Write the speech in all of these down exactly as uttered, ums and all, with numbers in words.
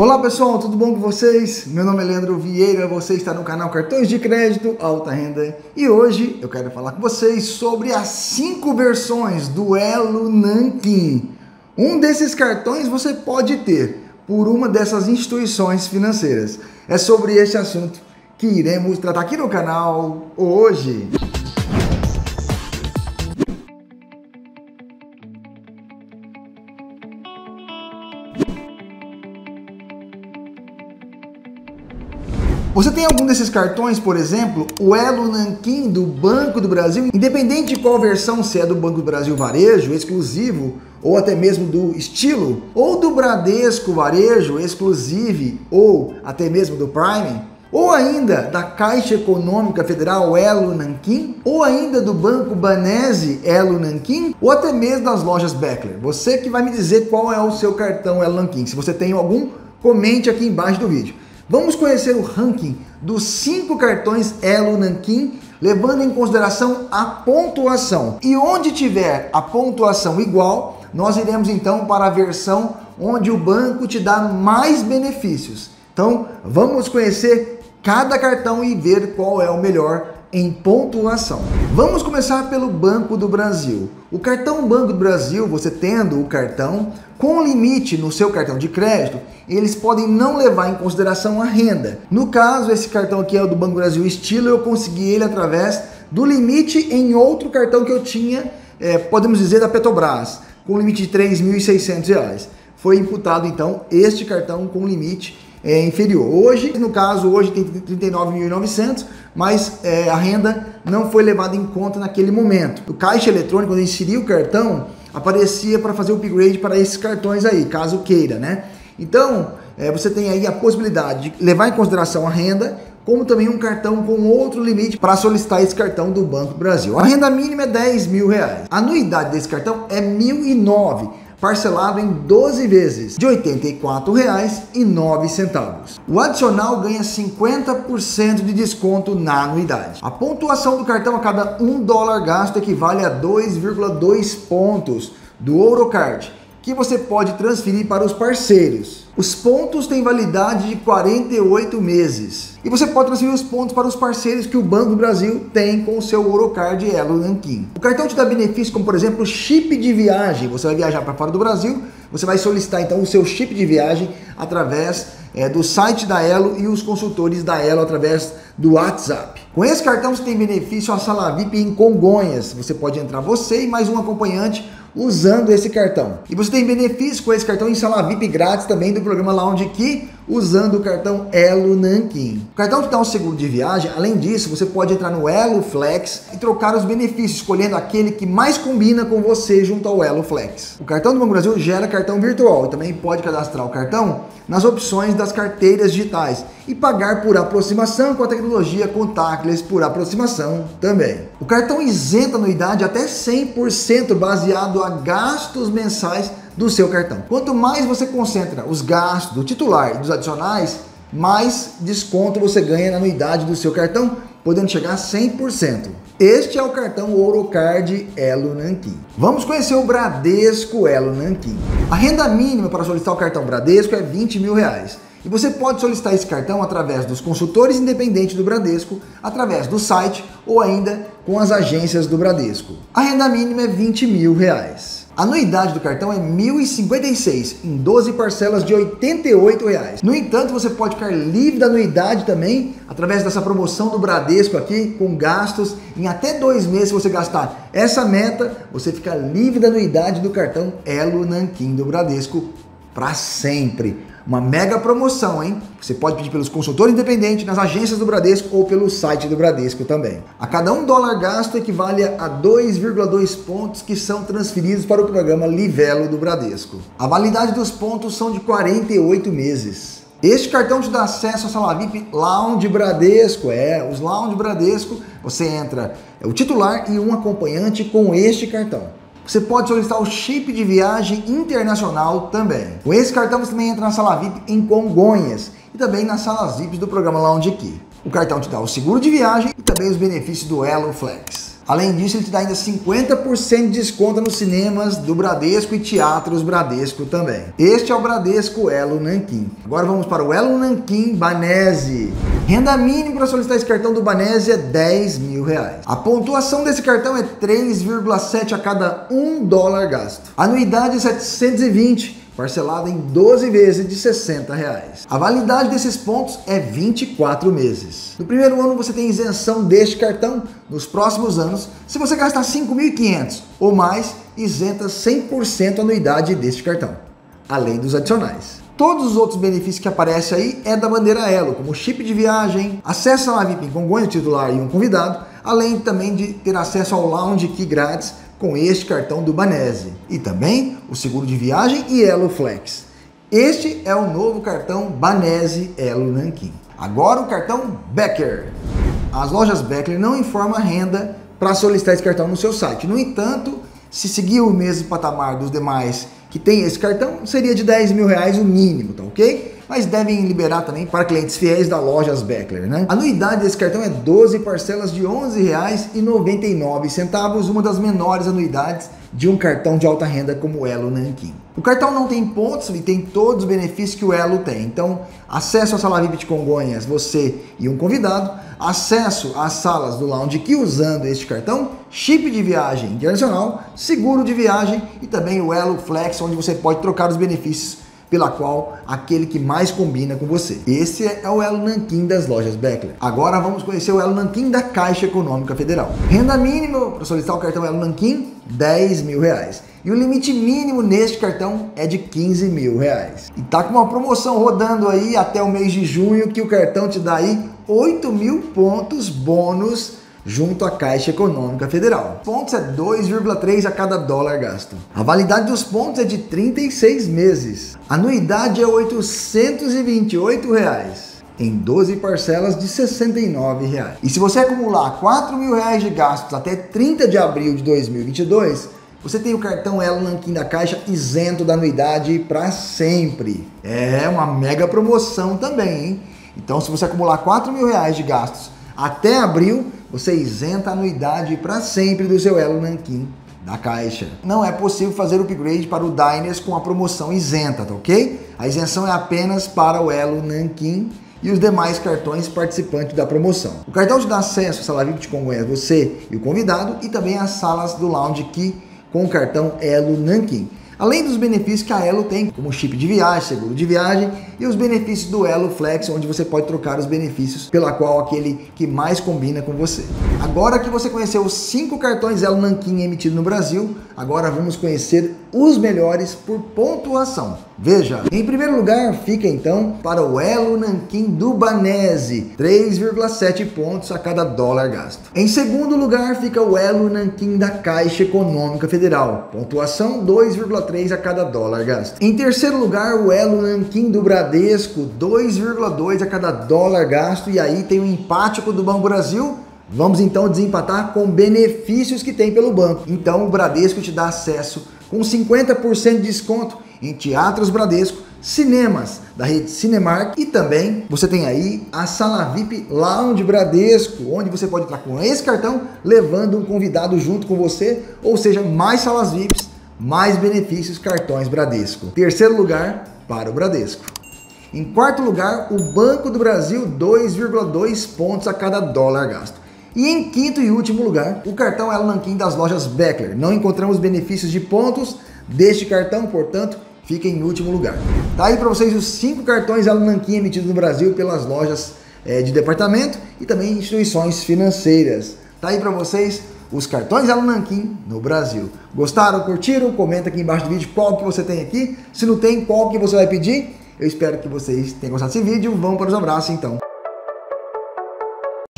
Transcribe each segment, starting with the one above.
Olá pessoal, tudo bom com vocês? Meu nome é Leandro Vieira, você está no canal Cartões de Crédito Alta Renda e hoje eu quero falar com vocês sobre as cinco versões do Elo Nanquim. Um desses cartões você pode ter por uma dessas instituições financeiras. É sobre este assunto que iremos tratar aqui no canal hoje. Você tem algum desses cartões, por exemplo, o Elo Nanquim do Banco do Brasil? Independente de qual versão, se é do Banco do Brasil Varejo, exclusivo, ou até mesmo do Estilo, ou do Bradesco Varejo, exclusivo, ou até mesmo do Prime, ou ainda da Caixa Econômica Federal Elo Nanquim, ou ainda do Banco Banese Elo Nanquim, ou até mesmo das lojas Beckler. Você que vai me dizer qual é o seu cartão Elo Nanquim. Se você tem algum, comente aqui embaixo do vídeo. Vamos conhecer o ranking dos cinco cartões Elo Nanquim, levando em consideração a pontuação. E onde tiver a pontuação igual, nós iremos então para a versão onde o banco te dá mais benefícios. Então, vamos conhecer cada cartão e ver qual é o melhor em pontuação. Vamos começar pelo Banco do Brasil. O cartão Banco do Brasil, você tendo o cartão com limite no seu cartão de crédito, eles podem não levar em consideração a renda. No caso, esse cartão aqui é o do Banco Brasil Estilo, eu consegui ele através do limite em outro cartão que eu tinha, é, podemos dizer, da Petrobras, com limite de três mil e seiscentos reais. Foi imputado, então, este cartão com limite é, inferior. Hoje, no caso, hoje tem trinta e nove mil e novecentos, mas é, a renda não foi levada em conta naquele momento. O caixa eletrônico, quando eu inseri o cartão, aparecia para fazer o upgrade para esses cartões aí, caso queira, né? Então, é, você tem aí a possibilidade de levar em consideração a renda, como também um cartão com outro limite para solicitar esse cartão do Banco do Brasil. A renda mínima é dez mil reais. A anuidade desse cartão é mil e nove, parcelado em doze vezes, de oitenta e quatro reais e nove centavos. O adicional ganha cinquenta por cento de desconto na anuidade. A pontuação do cartão a cada um dólar gasto equivale a dois vírgula dois pontos do Ourocard, que você pode transferir para os parceiros. Os pontos têm validade de quarenta e oito meses. E você pode transferir os pontos para os parceiros que o Banco do Brasil tem com o seu Ourocard Elo Nanquim. O cartão te dá benefícios como, por exemplo, chip de viagem. Você vai viajar para fora do Brasil, você vai solicitar então o seu chip de viagem através é, do site da Elo e os consultores da Elo através do WhatsApp. Com esse cartão você tem benefício à sala V I P em Congonhas. Você pode entrar você e mais um acompanhante usando esse cartão. E você tem benefício com esse cartão em sala V I P grátis também do programa Lounge Key, usando o cartão Elo Nanquim. O cartão te dá um seguro de viagem. Além disso, você pode entrar no Elo Flex e trocar os benefícios, escolhendo aquele que mais combina com você junto ao Elo Flex. O cartão do Banco do Brasil gera cartão virtual e também pode cadastrar o cartão nas opções das carteiras digitais e pagar por aproximação com a tecnologia contactless por aproximação também. O cartão isenta anuidade até cem por cento baseado a gastos mensais do seu cartão. Quanto mais você concentra os gastos do titular e dos adicionais, mais desconto você ganha na anuidade do seu cartão, podendo chegar a cem por cento. Este é o cartão Ourocard Elo Nanquim. Vamos conhecer o Bradesco Elo Nanquim. A renda mínima para solicitar o cartão Bradesco é vinte mil reais. E você pode solicitar esse cartão através dos consultores independentes do Bradesco, através do site ou ainda com as agências do Bradesco. A renda mínima é vinte mil reais. A anuidade do cartão é mil e cinquenta e seis, em doze parcelas de oitenta e oito reais. No entanto, você pode ficar livre da anuidade também, através dessa promoção do Bradesco aqui, com gastos em até dois meses. Se você gastar essa meta, você fica livre da anuidade do cartão Elo Nanquim do Bradesco para sempre. Uma mega promoção, hein? Você pode pedir pelos consultores independentes, nas agências do Bradesco ou pelo site do Bradesco também. A cada um dólar gasto equivale a dois vírgula dois pontos que são transferidos para o programa Livelo do Bradesco. A validade dos pontos são de quarenta e oito meses. Este cartão te dá acesso à sala V I P Lounge Bradesco. É, os Lounge Bradesco, você entra é o titular e um acompanhante com este cartão. Você pode solicitar o chip de viagem internacional também. Com esse cartão você também entra na sala V I P em Congonhas e também nas salas V I Ps do programa Lounge Key. O cartão te dá o seguro de viagem e também os benefícios do Elo Flex. Além disso, ele te dá ainda cinquenta por cento de desconto nos cinemas do Bradesco e teatros Bradesco também. Este é o Bradesco Elo Nanquim. Agora vamos para o Elo Nanquim Banese. Renda mínima para solicitar esse cartão do Banese é dez mil reais. A pontuação desse cartão é três vírgula sete a cada um dólar gasto. A anuidade é setecentos e vinte reais. Parcelado em doze vezes de sessenta reais. A validade desses pontos é vinte e quatro meses. No primeiro ano você tem isenção deste cartão. Nos próximos anos, se você gastar cinco mil e quinhentos reais ou mais, isenta cem por cento a anuidade deste cartão, além dos adicionais. Todos os outros benefícios que aparecem aí é da bandeira Elo, como chip de viagem, acesso à V I P em Congonhas, titular e um convidado, além também de ter acesso ao Lounge Key grátis com este cartão do Banese, e também o seguro de viagem e Elo Flex. Este é o novo cartão Banese Elo Nanquim. Agora o cartão Beckler. As lojas Beckler não informam a renda para solicitar esse cartão no seu site. No entanto, se seguir o mesmo patamar dos demais que tem esse cartão, seria de dez mil reais o mínimo, tá ok? Mas devem liberar também para clientes fiéis da Lojas Beckler, né? A anuidade desse cartão é doze parcelas de onze reais e noventa e nove centavos, uma das menores anuidades de um cartão de alta renda como o Elo Nanquim. O cartão não tem pontos e tem todos os benefícios que o Elo tem. Então, acesso à sala V I P de Congonhas, você e um convidado, acesso às salas do Lounge Key usando este cartão, chip de viagem internacional, seguro de viagem e também o Elo Flex, onde você pode trocar os benefícios pela qual aquele que mais combina com você. Esse é o Elo Nanquim das lojas Beckler. Agora vamos conhecer o Elo Nanquim da Caixa Econômica Federal. Renda mínima para solicitar o cartão Elo Nanquim, dez mil reais. E o limite mínimo neste cartão é de quinze mil reais. E tá com uma promoção rodando aí até o mês de junho, que o cartão te dá aí oito mil pontos bônus junto à Caixa Econômica Federal. Pontos é dois vírgula três a cada dólar gasto. A validade dos pontos é de trinta e seis meses. A anuidade é oitocentos e vinte e oito reais em doze parcelas de sessenta e nove reais. E se você acumular quatro mil reais de gastos até trinta de abril de dois mil e vinte e dois, você tem o cartão Elo Nanquim da Caixa isento da anuidade para sempre. É uma mega promoção também, hein? Então, se você acumular quatro mil reais de gastos até abril, você isenta a anuidade para sempre do seu Elo Nanquim da Caixa. Não é possível fazer o upgrade para o Diners com a promoção isenta, tá ok? A isenção é apenas para o Elo Nanquim e os demais cartões participantes da promoção. O cartão te dá acesso à sala V I P de Congonhas, você e o convidado, e também às salas do Lounge Key com o cartão Elo Nanquim. Além dos benefícios que a Elo tem, como chip de viagem, seguro de viagem e os benefícios do Elo Flex, onde você pode trocar os benefícios pela qual aquele que mais combina com você. Agora que você conheceu os cinco cartões Elo Nanquim emitidos no Brasil, agora vamos conhecer os melhores por pontuação. Veja, em primeiro lugar fica então para o Elo Nanquim do Banese, três vírgula sete pontos a cada dólar gasto. Em segundo lugar fica o Elo Nanquim da Caixa Econômica Federal, pontuação dois vírgula três a cada dólar gasto. Em terceiro lugar o Elo Nanquim do Bradesco, dois vírgula dois a cada dólar gasto, e aí tem o empate do Banco Brasil. Vamos então desempatar com benefícios que tem pelo banco. Então o Bradesco te dá acesso com cinquenta por cento de desconto em teatros Bradesco, cinemas da rede Cinemark, e também você tem aí a sala V I P Lounge Bradesco, onde você pode entrar com esse cartão levando um convidado junto com você, ou seja, mais salas V I Ps, mais benefícios, cartões Bradesco. Terceiro lugar para o Bradesco. Em quarto lugar, o Banco do Brasil, dois vírgula dois pontos a cada dólar gasto. E em quinto e último lugar, o cartão Elo Nanquim das lojas Beckler. Não encontramos benefícios de pontos deste cartão, portanto, fica em último lugar. Tá aí para vocês os cinco cartões Elo Nanquim emitidos no Brasil pelas lojas é, de departamento e também instituições financeiras. Tá aí para vocês os cartões Elo Nanquim no Brasil. Gostaram? Curtiram? Comenta aqui embaixo do vídeo qual que você tem aqui. Se não tem, qual que você vai pedir? Eu espero que vocês tenham gostado desse vídeo. Vamos para os abraços então.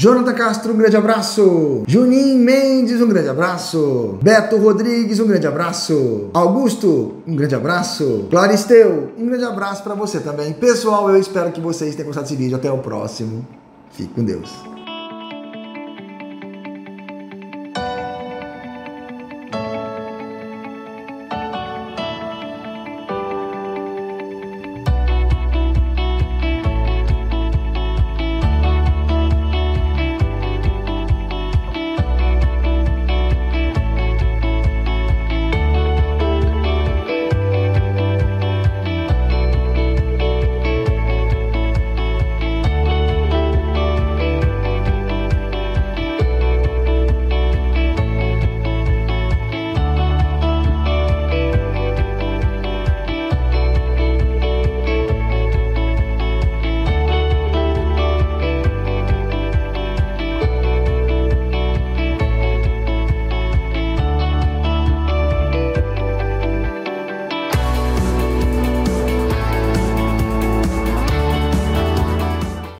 Jonathan Castro, um grande abraço. Juninho Mendes, um grande abraço. Beto Rodrigues, um grande abraço. Augusto, um grande abraço. Claristeu, um grande abraço para você também. Pessoal, eu espero que vocês tenham gostado desse vídeo. Até o próximo. Fique com Deus.